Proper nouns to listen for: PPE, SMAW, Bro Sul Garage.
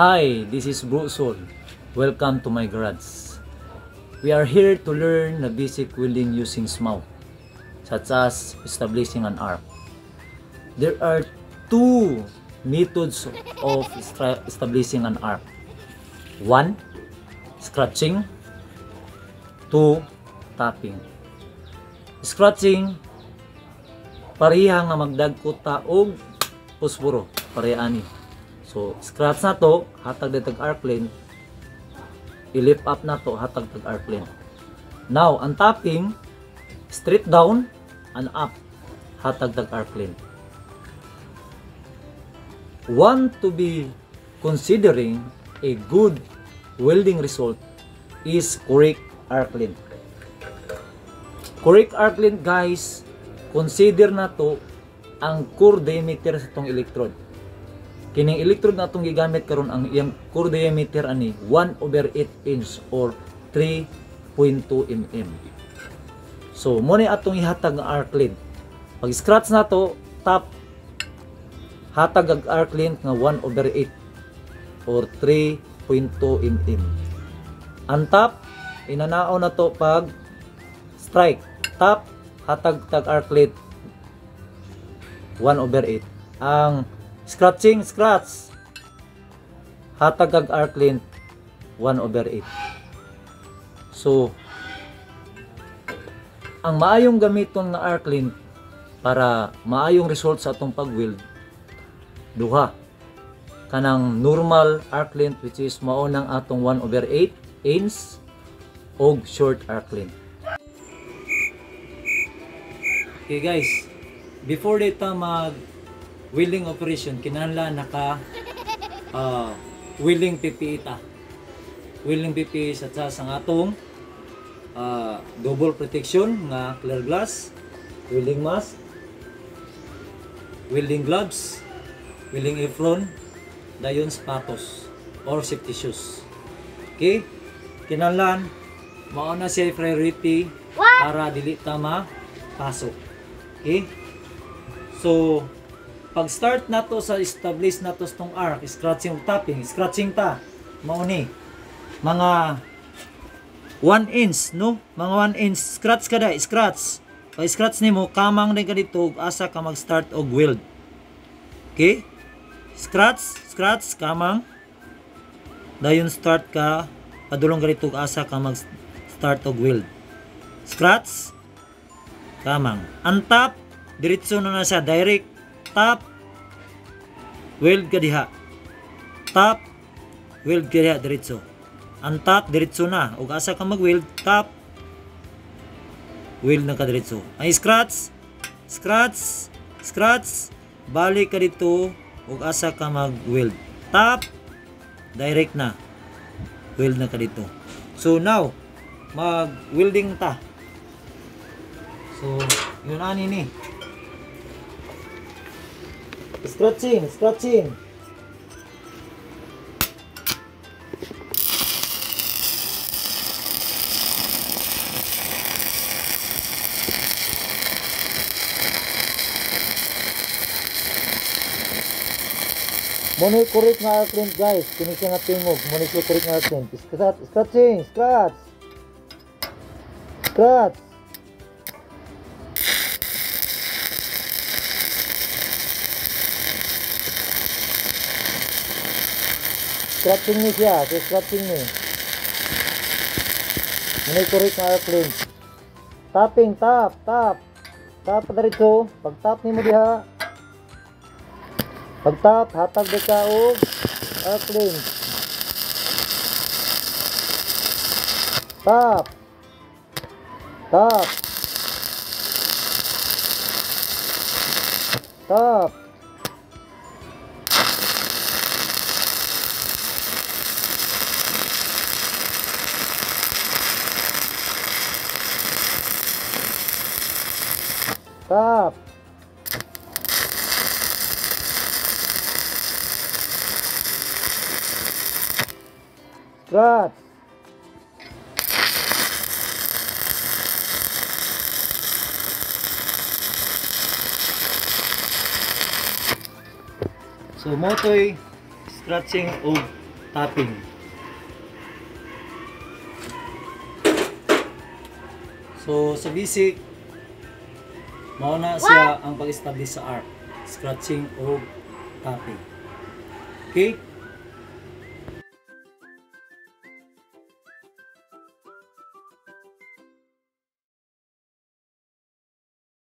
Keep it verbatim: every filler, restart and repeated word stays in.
Hi, this is Bro Sul. Welcome to my garage. We are here to learn the basic welding using S M A W, such as establishing an arc. There are two methods of establishing an arc. One, scratching. Two, tapping. Scratching, parehang na magdagko taog posporo, parehani. So, scratch na to, hatag na tag-arc lane. I-lift up na to, hatag tag-arc lane. Now, ang tapping, straight down and up, hatag tag-arc lane. One to be considering a good welding result is correct arc length. Correct arc length, guys, consider na to ang core diameter sa itong electrode. Kining electrode na itong gigamit karon ang iyang core diameter ani one over eight inch or three point two millimeters. So, muna atong ihatag ang arc length. Pag scratch na to, tap, hatag ang arc length nga one over eight or three point two millimeters. Ang tap, inanao na to pag strike. Tap, hatag tag arc length one over eight. Ang scratching, scratch, hatag tag arc length one over eight. So, ang maayong gamiton na arc length para maayong result sa atong pag-weld, duha. Kanang normal arc length, which is mao nang atong one over eight inch, og short arc length. Okay guys, before data mag welding operation, kinahanglan naka uh, welding P P E ta. Welding P P E sa ang atong uh, double protection nga clear glass, welding mask, welding gloves, welding apron, dayon sapatos or safety shoes. Okay? Kinahanglan mao na siya priority para dili ta mapasok. Okay? So, pag start na to sa establish na to tong arc, scratching o tapping, scratching ta mao ni mga one inch, no? Mga one inch scratch kada, scratch. Pag scratch nimo kamang din ka dito asa ka mag-start og weld. Okay? Scratch, scratch, kamang dayon start ka padulong ganito asa ka mag start og weld. Scratch, kamang ang tap, diretso na na siya, direct tap, weld ka diha, tap, weld ka diha, diretso ang tap, diretso na, og asa ka mag weld, tap, weld na ka diretso. Ay scratch, scratch, scratch, balik ka dito og asa ka mag-weld. Tap, direct na. Weld na ka dito. So now, mag-welding ta. So, yun ani ni. Scratching, scratching. Muna correct na arc length, guys. Kinisa nga tingog. Muna correct na arc length. Scratching, scratch, scratch. Scratching ni siya. Scratching ni. Muna correct na arc length. Tapping, tap, tap. Tap na rito. Pag-tap ni mo diha. Pag-tap, hatag na ka o arc length. Tap. Tap. Tap. Tap. Scratch, so motoy scratching o tapping. So sa basic, mauna siya ang pag-establish sa arc, scratching o tapping. Okay?